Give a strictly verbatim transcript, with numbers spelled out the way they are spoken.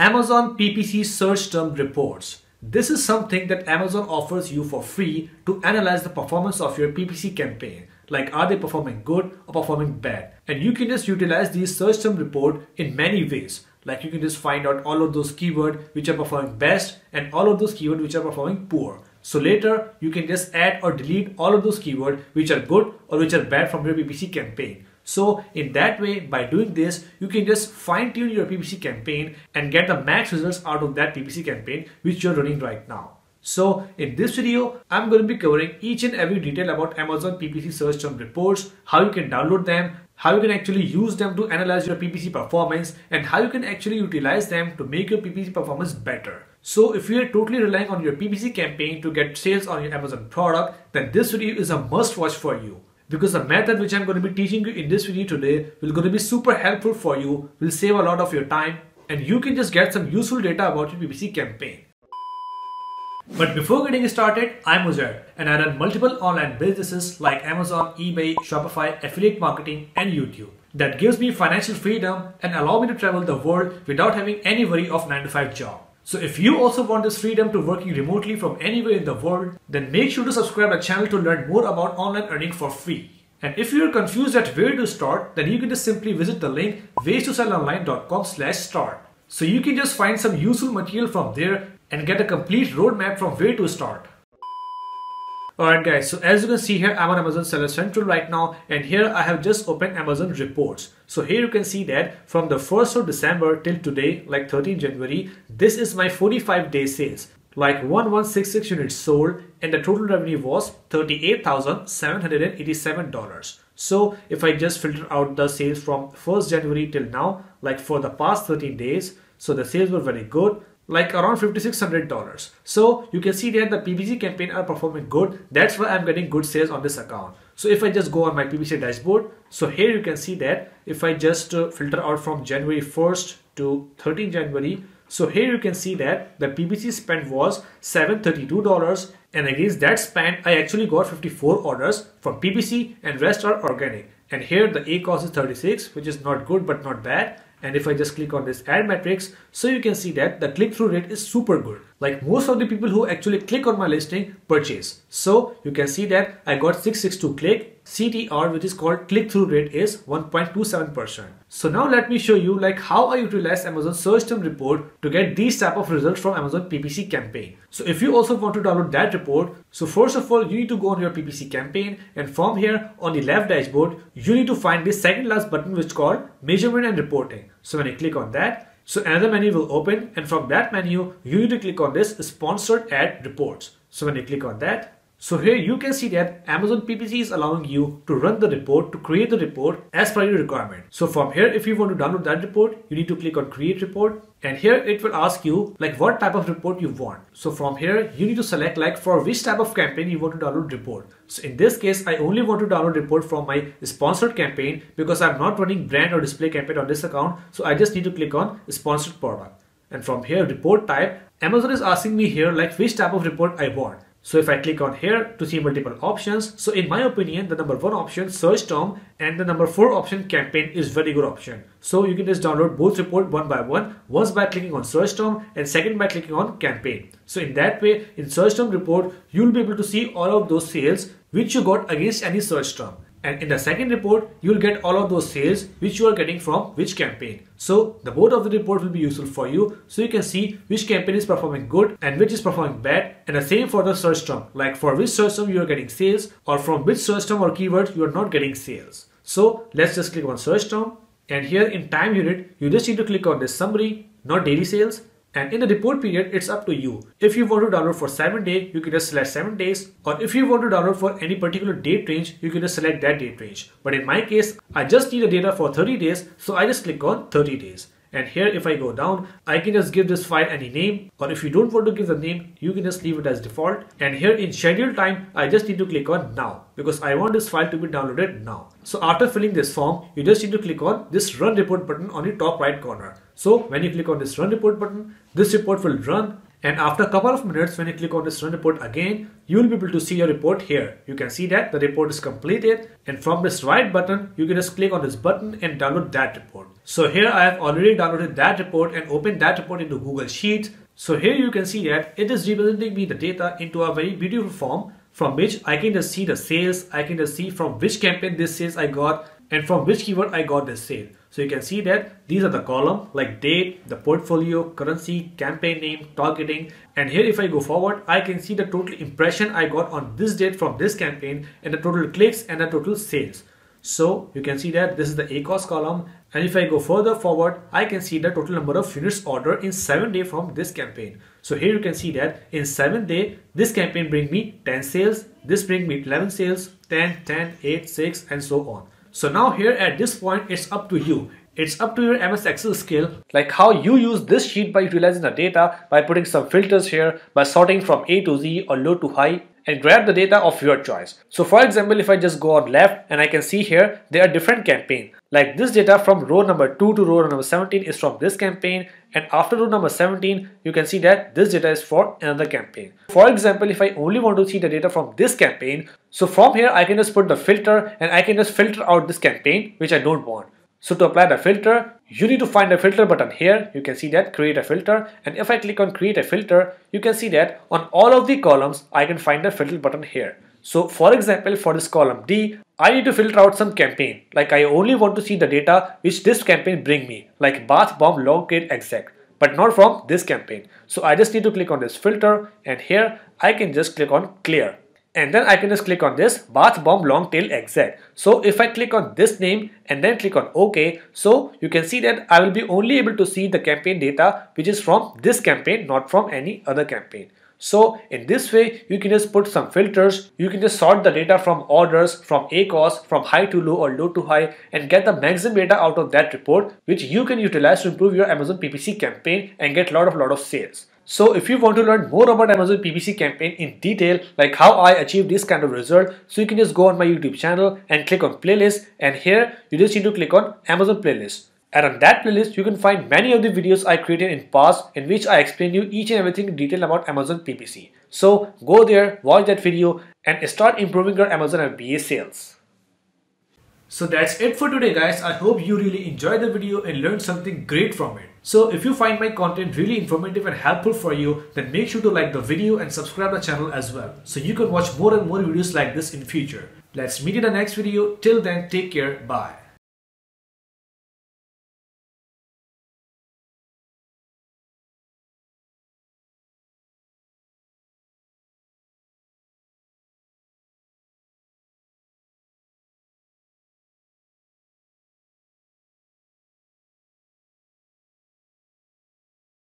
Amazon P P C search term reports. This is something that Amazon offers you for free to analyze the performance of your P P C campaign. Like, are they performing good or performing bad? And you can just utilize these search term report in many ways. Like, you can just find out all of those keywords which are performing best and all of those keywords which are performing poor. So later you can just add or delete all of those keywords which are good or which are bad from your P P C campaign. So in that way, by doing this, you can just fine tune your P P C campaign and get the max results out of that P P C campaign which you're running right now. So in this video, I'm going to be covering each and every detail about Amazon P P C search term reports, how you can download them, how you can actually use them to analyze your P P C performance, and how you can actually utilize them to make your P P C performance better. So if you are totally relying on your P P C campaign to get sales on your Amazon product, then this video is a must watch for you. Because the method which I'm going to be teaching you in this video today will going to be super helpful for you, will save a lot of your time, and you can just get some useful data about your P P C campaign. But before getting started, I'm Uzair and I run multiple online businesses like Amazon, eBay, Shopify, affiliate marketing and YouTube. That gives me financial freedom and allow me to travel the world without having any worry of nine to five job. So if you also want this freedom to working remotely from anywhere in the world, then make sure to subscribe our channel to learn more about online earning for free. And if you're confused at where to start, then you can just simply visit the link ways to sell online dot com slash start. So you can just find some useful material from there and get a complete roadmap from where to start. Alright guys, so as you can see here, I'm on Amazon Seller Central right now, and here I have just opened Amazon reports. So here you can see that from the first of December till today, like thirteenth January, this is my forty-five day sales. Like one thousand one hundred sixty-six units sold, and the total revenue was thirty-eight thousand seven hundred eighty-seven dollars. So if I just filter out the sales from first January till now, like for the past thirteen days, so the sales were very good. Like around fifty-six hundred dollars. So you can see that the P P C campaign are performing good. That's why I'm getting good sales on this account. So if I just go on my P P C dashboard, so here you can see that if I just uh, filter out from January first to thirteenth January, so here you can see that the P P C spend was seven hundred thirty-two dollars, and against that spend I actually got fifty-four orders from P P C and rest are organic. And here the ACoS is thirty-six, which is not good but not bad. And if I just click on this ad metrics, so you can see that the click-through rate is super good. Like most of the people who actually click on my listing purchase. So you can see that I got six sixty-two click, C T R, which is called click-through rate, is one point two seven percent. So now let me show you like how I utilize Amazon search term report to get these type of results from Amazon P P C campaign. So if you also want to download that report, so first of all, you need to go on your P P C campaign, and from here on the left dashboard, you need to find this second last button which is called measurement and reporting. So when I click on that, so another menu will open, and from that menu, you need to click on this sponsored ad reports. So when you click on that, so here you can see that Amazon P P C is allowing you to run the report, to create the report as per your requirement. So from here, if you want to download that report, you need to click on create report, and here it will ask you like what type of report you want. So from here, you need to select like for which type of campaign you want to download report. So in this case, I only want to download report from my sponsored campaign because I'm not running brand or display campaign on this account. So I just need to click on sponsored product. And from here, report type, Amazon is asking me here like which type of report I want. So if I click on here to see multiple options, so in my opinion, the number one option search term and the number four option campaign is very good option. So you can just download both report one by one, once by clicking on search term and second by clicking on campaign. So in that way, in search term report, you'll be able to see all of those sales which you got against any search term. And in the second report, you'll get all of those sales which you are getting from which campaign. So the both of the report will be useful for you. So you can see which campaign is performing good and which is performing bad. And the same for the search term, like for which search term you are getting sales or from which search term or keyword you are not getting sales. So let's just click on search term. And here in time unit, you just need to click on this summary, not daily sales. And in the report period, it's up to you. If you want to download for seven days, you can just select seven days. Or if you want to download for any particular date range, you can just select that date range. But in my case, I just need the data for thirty days. So I just click on thirty days. And here, if I go down, I can just give this file any name. Or if you don't want to give the name, you can just leave it as default. And here in schedule time, I just need to click on now because I want this file to be downloaded now. So after filling this form, you just need to click on this run report button on the top right corner. So when you click on this run report button, this report will run. And after a couple of minutes, when you click on this run report again, you will be able to see your report here. You can see that the report is completed. And from this right button, you can just click on this button and download that report. So here I have already downloaded that report and opened that report into Google Sheets. So here you can see that it is representing me the data into a very beautiful form from which I can just see the sales, I can just see from which campaign this sales I got and from which keyword I got this sale. So you can see that these are the column like date, the portfolio, currency, campaign name, targeting. And here if I go forward, I can see the total impression I got on this date from this campaign and the total clicks and the total sales. So you can see that this is the ACoS column. And if I go further forward, I can see the total number of units ordered in seven days from this campaign. So here you can see that in seven days, this campaign brings me ten sales, this brings me eleven sales, ten, ten, eight, six and so on. So now here at this point, it's up to you. It's up to your M S Excel skill, like how you use this sheet by utilizing the data, by putting some filters here, by sorting from A to Z or low to high, and grab the data of your choice. So for example, if I just go on left and I can see here, there are different campaigns. Like this data from row number two to row number seventeen is from this campaign, and after row number seventeen, you can see that this data is for another campaign. For example, if I only want to see the data from this campaign, so from here I can just put the filter and I can just filter out this campaign which I don't want. So to apply the filter, you need to find the filter button here. You can see that create a filter, and if I click on create a filter, you can see that on all of the columns I can find the filter button here. So for example, for this column D, I need to filter out some campaign. Like I only want to see the data which this campaign bring me, like bath bomb long gate exact, but not from this campaign. So I just need to click on this filter, and here I can just click on clear. And then I can just click on this bath bomb long tail exact. So if I click on this name and then click on OK, so you can see that I will be only able to see the campaign data which is from this campaign, not from any other campaign. So in this way, you can just put some filters, you can just sort the data from orders, from ACoS, from high to low or low to high, and get the maximum data out of that report which you can utilize to improve your Amazon P P C campaign and get lot of lot of sales. So if you want to learn more about Amazon P P C campaign in detail, like how I achieved this kind of result, so you can just go on my YouTube channel and click on playlist, and here you just need to click on Amazon playlist. And on that playlist, you can find many of the videos I created in past in which I explain you each and everything in detail about Amazon P P C. So go there, watch that video and start improving your Amazon F B A sales. So that's it for today guys. I hope you really enjoyed the video and learned something great from it. So if you find my content really informative and helpful for you, then make sure to like the video and subscribe the channel as well, so you can watch more and more videos like this in future. Let's meet in the next video. Till then, take care. Bye.